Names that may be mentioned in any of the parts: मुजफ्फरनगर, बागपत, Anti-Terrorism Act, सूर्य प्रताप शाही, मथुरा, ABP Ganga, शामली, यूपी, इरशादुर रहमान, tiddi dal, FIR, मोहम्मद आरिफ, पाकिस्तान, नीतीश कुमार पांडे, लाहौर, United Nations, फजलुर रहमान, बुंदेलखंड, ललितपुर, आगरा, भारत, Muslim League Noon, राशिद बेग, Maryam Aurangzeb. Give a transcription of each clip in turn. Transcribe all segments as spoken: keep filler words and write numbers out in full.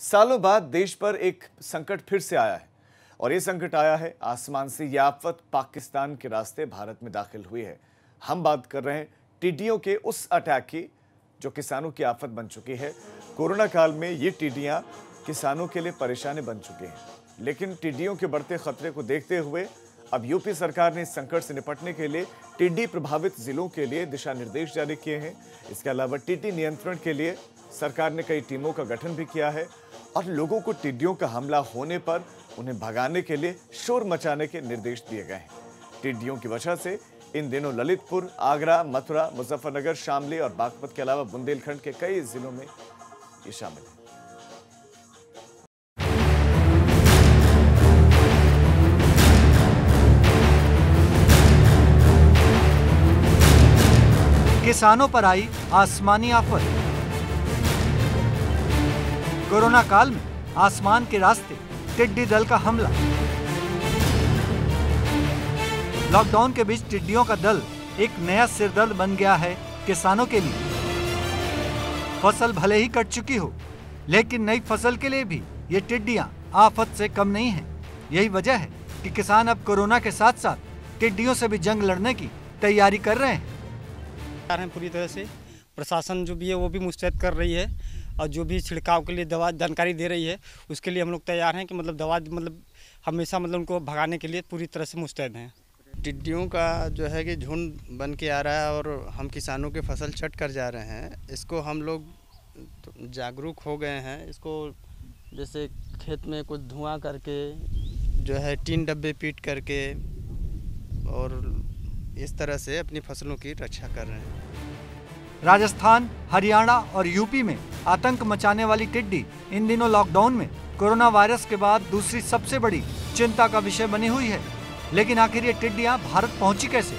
सालों बाद देश पर एक संकट फिर से आया है और ये संकट आया है आसमान से। यह आफत पाकिस्तान के रास्ते भारत में दाखिल हुई है। हम बात कर रहे हैं टिड्डियों के उस अटैक की जो किसानों की आफत बन चुकी है। कोरोना काल में ये टिड्डियां किसानों के लिए परेशानी बन चुकी हैं, लेकिन टिड्डियों के बढ़ते खतरे को देखते हुए अब यूपी सरकार ने इस संकट से निपटने के लिए टिड्डी प्रभावित जिलों के लिए दिशा निर्देश जारी किए हैं। इसके अलावा टिड्डी नियंत्रण के लिए सरकार ने कई टीमों का गठन भी किया है और लोगों को टिड्डियों का हमला होने पर उन्हें भगाने के लिए शोर मचाने के निर्देश दिए गए हैं। टिड्डियों की वजह से इन दिनों ललितपुर, आगरा, मथुरा, मुजफ्फरनगर, शामली और बागपत के अलावा बुंदेलखंड के कई जिलों में ये शामिल है। किसानों पर आई आसमानी आफत। कोरोना काल में आसमान के रास्ते टिड्डी दल का हमला। लॉकडाउन के बीच टिड्डियों का दल एक नया सिरदर्द बन गया है किसानों के लिए। फसल भले ही कट चुकी हो, लेकिन नई फसल के लिए भी ये टिड्डियां आफत से कम नहीं है। यही वजह है कि किसान अब कोरोना के साथ साथ टिड्डियों से भी जंग लड़ने की तैयारी कर रहे हैं। पूरी तरह से प्रशासन जो भी है वो भी मुस्तैद कर रही है और जो भी छिड़काव के लिए दवा जानकारी दे रही है उसके लिए हम लोग तैयार हैं कि मतलब दवा मतलब हमेशा मतलब उनको भगाने के लिए पूरी तरह से मुस्तैद हैं। टिड्डियों का जो है कि झुंड बन के आ रहा है और हम किसानों के फसल छट कर जा रहे हैं। इसको हम लोग जागरूक हो गए हैं। इसको जैसे खेत में कुछ धुआं करके जो है तीन डब्बे पीट करके और इस तरह से अपनी फसलों की रक्षा कर रहे हैं। राजस्थान, हरियाणा और यूपी में आतंक मचाने वाली टिड्डी इन दिनों लॉकडाउन में कोरोना वायरस के बाद दूसरी सबसे बड़ी चिंता का विषय बनी हुई है। लेकिन आखिर ये टिड्डियां भारत पहुंची कैसे,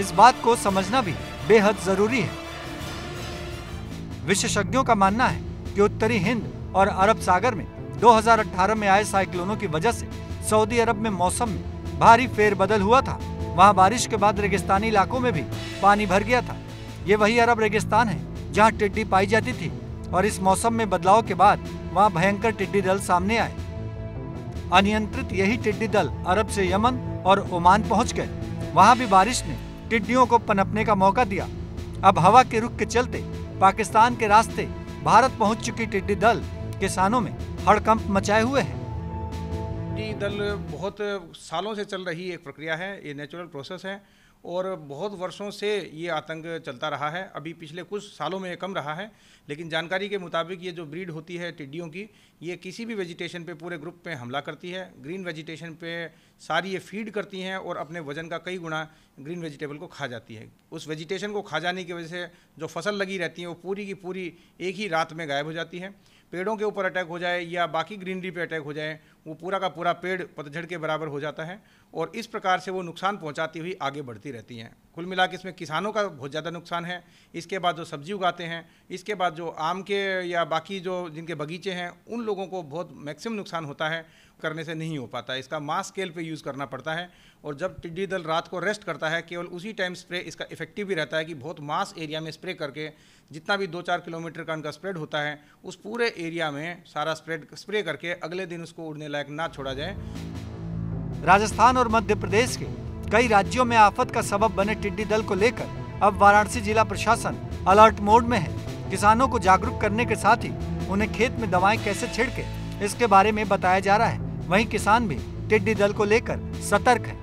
इस बात को समझना भी बेहद जरूरी है। विशेषज्ञों का मानना है कि उत्तरी हिंद और अरब सागर में दो हज़ार अठारह में आए साइक्लोनों की वजह से सऊदी अरब में मौसम में भारी फेरबदल हुआ था। वहाँ बारिश के बाद रेगिस्तानी इलाकों में भी पानी भर गया था। ये वही अरब रेगिस्तान है जहाँ टिड्डी पाई जाती थी और इस मौसम में बदलाव के बाद वहाँ भयंकर टिड्डी दल सामने आए। अनियंत्रित यही टिड्डी दल अरब से यमन और ओमान पहुँच गए। वहाँ भी बारिश ने टिड्डियों को पनपने का मौका दिया। अब हवा के रुख के चलते पाकिस्तान के रास्ते भारत पहुँच चुकी टिड्डी दल किसानों में हड़कंप मचाए हुए है। टिड्डी दल बहुत सालों से चल रही एक प्रक्रिया है, ये नेचुरल प्रोसेस है और बहुत वर्षों से ये आतंक चलता रहा है। अभी पिछले कुछ सालों में ये कम रहा है, लेकिन जानकारी के मुताबिक ये जो ब्रीड होती है टिड्डियों की, ये किसी भी वेजिटेशन पे पूरे ग्रुप पे हमला करती है। ग्रीन वेजिटेशन पे सारी ये फीड करती हैं और अपने वजन का कई गुना ग्रीन वेजिटेबल को खा जाती है। उस वेजिटेशन को खा जाने की वजह से जो फसल लगी रहती है वो पूरी की पूरी एक ही रात में गायब हो जाती है। पेड़ों के ऊपर अटैक हो जाए या बाकी ग्रीनरी पे अटैक हो जाए, वो पूरा का पूरा पेड़ पतझड़ के बराबर हो जाता है और इस प्रकार से वो नुकसान पहुंचाती हुई आगे बढ़ती रहती हैं। कुल मिला के इसमें किसानों का बहुत ज़्यादा नुकसान है। इसके बाद जो सब्जी उगाते हैं, इसके बाद जो आम के या बाकी जो जिनके बगीचे हैं उन लोगों को बहुत मैक्सिमम नुकसान होता है। करने से नहीं हो पाता, इसका मास स्केल पे यूज़ करना पड़ता है और जब टिड्डी दल रात को रेस्ट करता है केवल उसी टाइम स्प्रे इसका इफेक्टिव भी रहता है कि बहुत मास एरिया में स्प्रे करके जितना भी दो चार किलोमीटर का उनका स्प्रेड होता है उस पूरे एरिया में सारा स्प्रेड स्प्रे करके अगले दिन उसको उड़ने लायक ना छोड़ा जाए। राजस्थान और मध्य प्रदेश के कई राज्यों में आफत का सबब बने टिड्डी दल को लेकर अब वाराणसी जिला प्रशासन अलर्ट मोड में है। किसानों को जागरूक करने के साथ ही उन्हें खेत में दवाएं कैसे छिड़के इसके बारे में बताया जा रहा है। वहीं किसान भी टिड्डी दल को लेकर सतर्क है।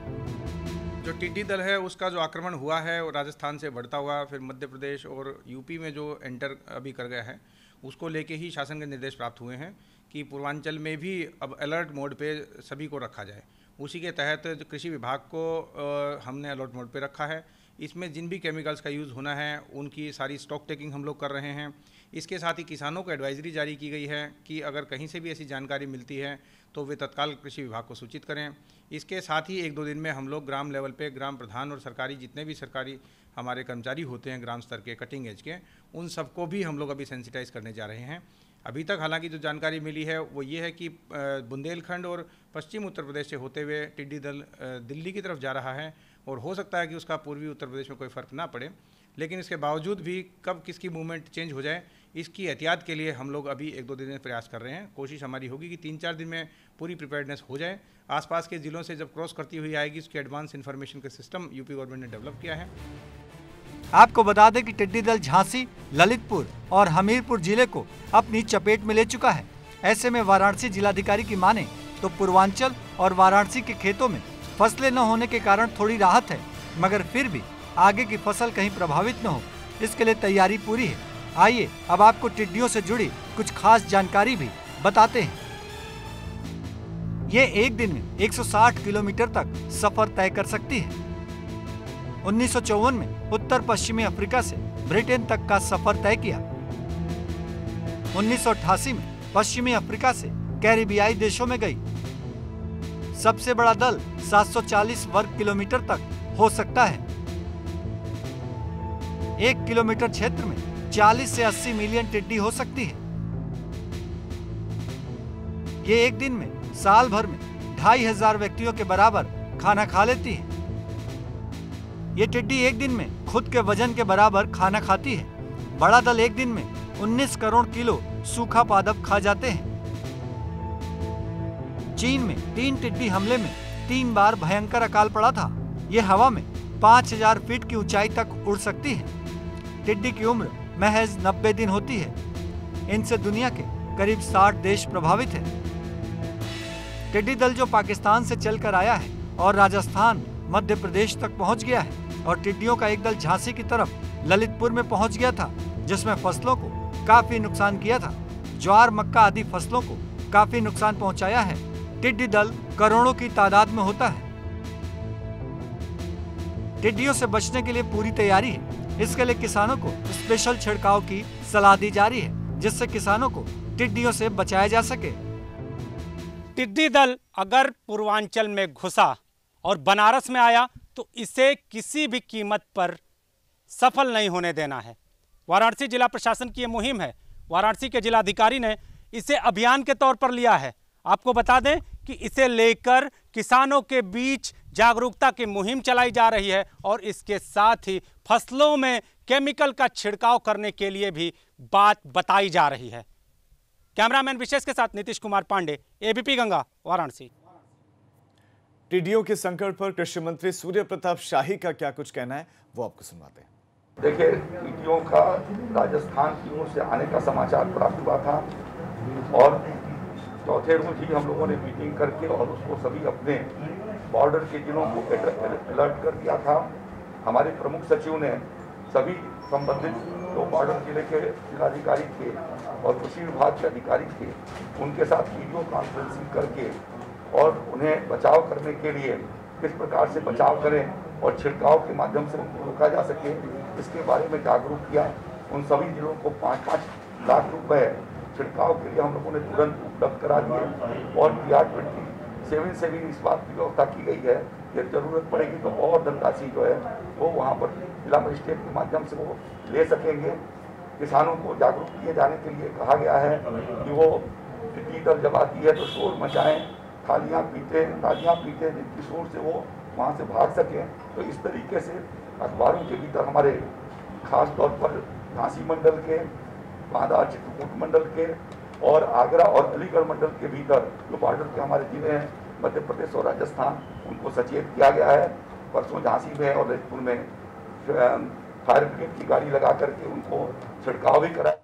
जो टिड्डी दल है उसका जो आक्रमण हुआ है वो राजस्थान से बढ़ता हुआ फिर मध्य प्रदेश और यूपी में जो एंटर अभी कर गया है उसको लेके ही शासन के निर्देश प्राप्त हुए हैं कि पूर्वांचल में भी अब अलर्ट मोड पे सभी को रखा जाए। उसी के तहत कृषि विभाग को हमने अलर्ट मोड पे रखा है। इसमें जिन भी केमिकल्स का यूज़ होना है उनकी सारी स्टॉक टेकिंग हम लोग कर रहे हैं। इसके साथ ही किसानों को एडवाइजरी जारी की गई है कि अगर कहीं से भी ऐसी जानकारी मिलती है तो वे तत्काल कृषि विभाग को सूचित करें। इसके साथ ही एक दो दिन में हम लोग ग्राम लेवल पे ग्राम प्रधान और सरकारी जितने भी सरकारी हमारे कर्मचारी होते हैं ग्राम स्तर के कटिंग एज के, उन सबको भी हम लोग अभी सेंसिटाइज करने जा रहे हैं। अभी तक हालांकि जो जानकारी मिली है वो ये है कि बुंदेलखंड और पश्चिम उत्तर प्रदेश से होते हुए टिड्डी दल दिल्ली की तरफ जा रहा है और हो सकता है कि उसका पूर्वी उत्तर प्रदेश में कोई फर्क ना पड़े, लेकिन इसके बावजूद भी कब किसकी मूवमेंट चेंज हो जाए इसकी एहतियात के लिए हम लोग अभी एक दो दिन में प्रयास कर रहे हैं। कोशिश हमारी होगी कि तीन चार दिन में पूरी प्रिपेयर्डनेस हो जाए। आसपास के ज़िलों से जब क्रॉस करती हुई आएगी, उसके एडवांस इन्फॉर्मेशन का सिस्टम यूपी गवर्नमेंट ने डेवलप किया है। आपको बता दें कि टिड्डी दल झांसी, ललितपुर और हमीरपुर जिले को अपनी चपेट में ले चुका है। ऐसे में वाराणसी जिलाधिकारी की माने तो पूर्वांचल और वाराणसी के खेतों में फसलें न होने के कारण थोड़ी राहत है, मगर फिर भी आगे की फसल कहीं प्रभावित न हो, इसके लिए तैयारी पूरी है। आइए अब आपको टिड्डियों से जुड़ी कुछ खास जानकारी भी बताते हैं। ये एक दिन में एक सौ साठ किलोमीटर तक सफर तय कर सकती है। उन्नीस सौ चौवन में उत्तर पश्चिमी अफ्रीका से ब्रिटेन तक का सफर तय किया। उन्नीस सौ अठासी में पश्चिमी अफ्रीका से कैरिबियाई देशों में गई। सबसे बड़ा दल सात सौ चालीस वर्ग किलोमीटर तक हो सकता है। एक किलोमीटर क्षेत्र में चालीस से अस्सी मिलियन टिड्डी हो सकती है। ये एक दिन में साल भर में ढाई हजार व्यक्तियों के बराबर खाना खा लेती है। ये टिड्डी एक दिन में खुद के वजन के बराबर खाना खाती है। बड़ा दल एक दिन में उन्नीस करोड़ किलो सूखा पादप खा जाते हैं। चीन में तीन टिड्डी हमले में तीन बार भयंकर अकाल पड़ा था। ये हवा में पाँच हज़ार फीट की ऊंचाई तक उड़ सकती है। टिड्डी की उम्र महज नब्बे दिन होती है। इनसे दुनिया के करीब साठ देश प्रभावित हैं। टिड्डी दल जो पाकिस्तान से चलकर आया है और राजस्थान, मध्य प्रदेश तक पहुंच गया है, और टिड्डियों का एक दल झांसी की तरफ ललितपुर में पहुंच गया था, जिसमें फसलों को काफी नुकसान किया था। ज्वार, मक्का आदि फसलों को काफी नुकसान पहुँचाया है। टिड्डी दल करोड़ों की तादाद में होता है। टिड्डियों से बचने के लिए पूरी तैयारी है। इसके लिए किसानों को स्पेशल छिड़काव की सलाह दी जा रही है, जिससे किसानों को टिड्डियों से बचाया जा सके। टिड्डी दल अगर पूर्वांचल में घुसा और बनारस में आया तो इसे किसी भी कीमत पर सफल नहीं होने देना है। वाराणसी जिला प्रशासन की ये मुहिम है। वाराणसी के जिलाधिकारी ने इसे अभियान के तौर पर लिया है। आपको बता दें कि इसे लेकर किसानों के बीच जागरूकता की मुहिम चलाई जा रही है, और इसके साथ ही फसलों में केमिकल का छिड़काव करने के लिए भी बात बताई जा रही है। कैमरामैन विशेष के साथ नीतीश कुमार पांडे, एबीपी गंगा, वाराणसी। टिड्डियों के संकट पर कृषि मंत्री सूर्य प्रताप शाही का क्या कुछ कहना है, वो आपको सुनवाते हैं। देखिए, टिड्डियों का राजस्थान की ओर से आने का समाचार प्राप्त हुआ था, और चौथे रोज ही हम लोगों ने मीटिंग करके और उसको सभी अपने बॉर्डर के जिलों को अलर्ट कर दिया था। हमारे प्रमुख सचिव ने सभी संबंधित जो बॉर्डर जिले के जिलाधिकारी थे और कृषि विभाग के अधिकारी थे, उनके साथ वीडियो कॉन्फ्रेंसिंग करके और उन्हें बचाव करने के लिए किस प्रकार से बचाव करें और छिड़काव के माध्यम से उनको रोका जा सके, इसके बारे में जागरूक किया। उन सभी जिलों को पाँच पाँच लाख रुपये छिड़काव के लिए हम लोगों ने तुरंत उपलब्ध करा दिए, और पी आर ट्वेंटी सेवन से भी इस बात की व्यवस्था की गई है। जब जरूरत पड़ेगी तो और धनराशि जो है वो वहाँ पर जिला मजिस्ट्रेट के माध्यम से वो ले सकेंगे। किसानों को जागरूक किए जाने के लिए कहा गया है कि वो टिड्डी दल जब आती है तो शोर मचाएं, थालियाँ पीते थालियाँ पीते जिनकी शोर से वो वहाँ से भाग सकें। तो इस तरीके से अखबारों के भीतर हमारे खास तौर पर झांसी मंडल के, बांदा चित्रकूट मंडल के और आगरा और अलीगढ़ मंडल के भीतर जो बॉर्डर के हमारे जिले हैं, मध्य प्रदेश और राजस्थान, उनको सचेत किया गया है। परसों झांसी में और ललितपुर में फायर ब्रिगेड की गाड़ी लगा करके उनको छिड़काव भी कराया।